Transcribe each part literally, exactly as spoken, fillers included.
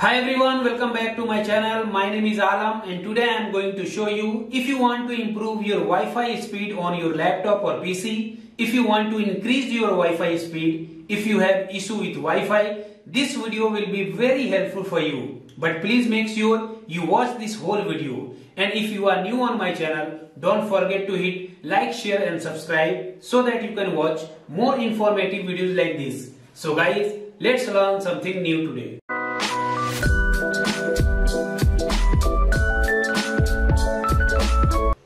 Hi everyone, welcome back to my channel. My name is Alam and today I am going to show you if you want to improve your Wi-Fi speed on your laptop or P C, if you want to increase your Wi-Fi speed, if you have issue with Wi-Fi, this video will be very helpful for you. But please make sure you watch this whole video. And if you are new on my channel, don't forget to hit like, share and subscribe so that you can watch more informative videos like this. So guys, let's learn something new today.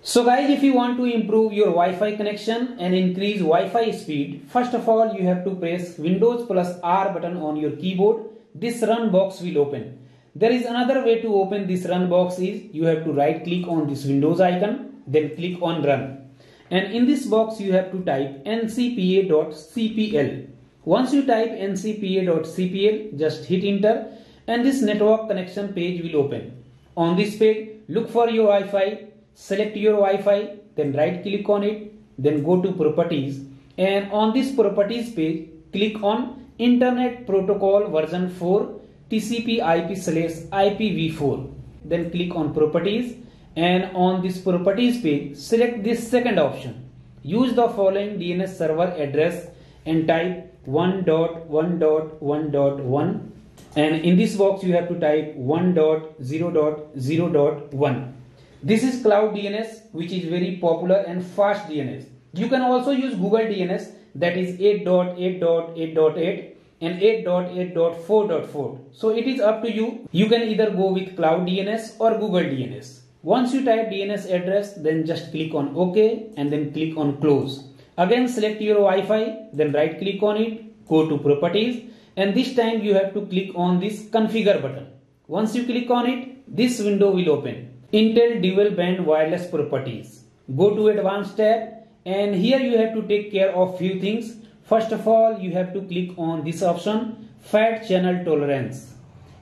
So guys, if you want to improve your Wi-Fi connection and increase Wi-Fi speed, first of all you have to press Windows plus R button on your keyboard. This run box will open. There is another way to open this run box is you have to right click on this Windows icon, then click on run. And in this box you have to type N C P A dot C P L. Once you type N C P A dot C P L, just hit enter and this network connection page will open. On this page, look for your Wi-Fi. Select your Wi-Fi, then right click on it, then go to properties and on this properties page click on Internet Protocol version four T C P I P slash I P v four, then click on properties and on this properties page select this second option. Use the following D N S server address and type one dot one dot one dot one and in this box you have to type one dot zero dot zero dot one. This is Cloud D N S, which is very popular and fast D N S. You can also use Google D N S, that is eight dot eight dot eight dot eight and eight dot eight dot four dot four. So it is up to you. You can either go with Cloud D N S or Google D N S. Once you type D N S address, then just click on OK and then click on close. Again select your Wi-Fi, then right click on it, go to properties and this time you have to click on this configure button. Once you click on it, this window will open. Intel dual band wireless properties. Go to advanced tab and here you have to take care of few things. First of all, you have to click on this option F A T channel tolerance.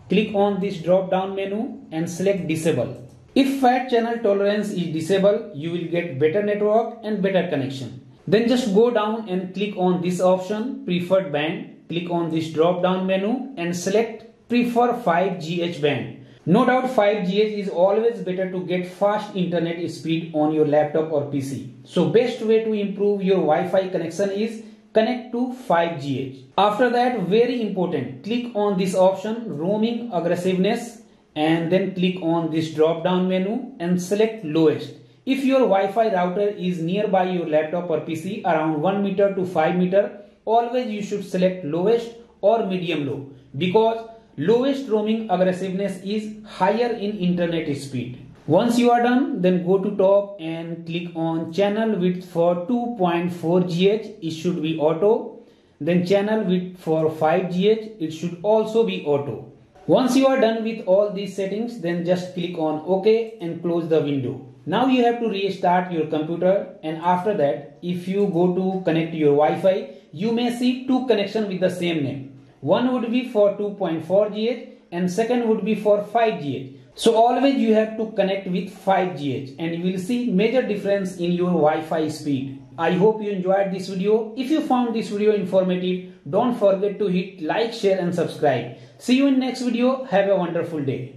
Click on this drop down menu and select disable. If F A T channel tolerance is disabled, you will get better network and better connection. Then just go down and click on this option preferred band. Click on this drop down menu and select prefer five G H band. No doubt five G H is always better to get fast internet speed on your laptop or P C. So best way to improve your Wi-Fi connection is connect to five G H. After that, very important, click on this option roaming aggressiveness and then click on this drop down menu and select lowest. If your Wi-Fi router is nearby your laptop or P C around one meter to five meter, always you should select lowest or medium low because lowest roaming aggressiveness is higher in internet speed. Once you are done, then go to top and click on channel width for two point four G H, it should be auto. Then channel width for five G H, it should also be auto. Once you are done with all these settings, then just click on OK and close the window. Now you have to restart your computer and after that, if you go to connect your Wi-Fi, you may see two connections with the same name. One would be for two point four G H and second would be for five G H. So always you have to connect with five G H and you will see major difference in your Wi-Fi speed. I hope you enjoyed this video. If you found this video informative, don't forget to hit like, share and subscribe. See you in next video. Have a wonderful day.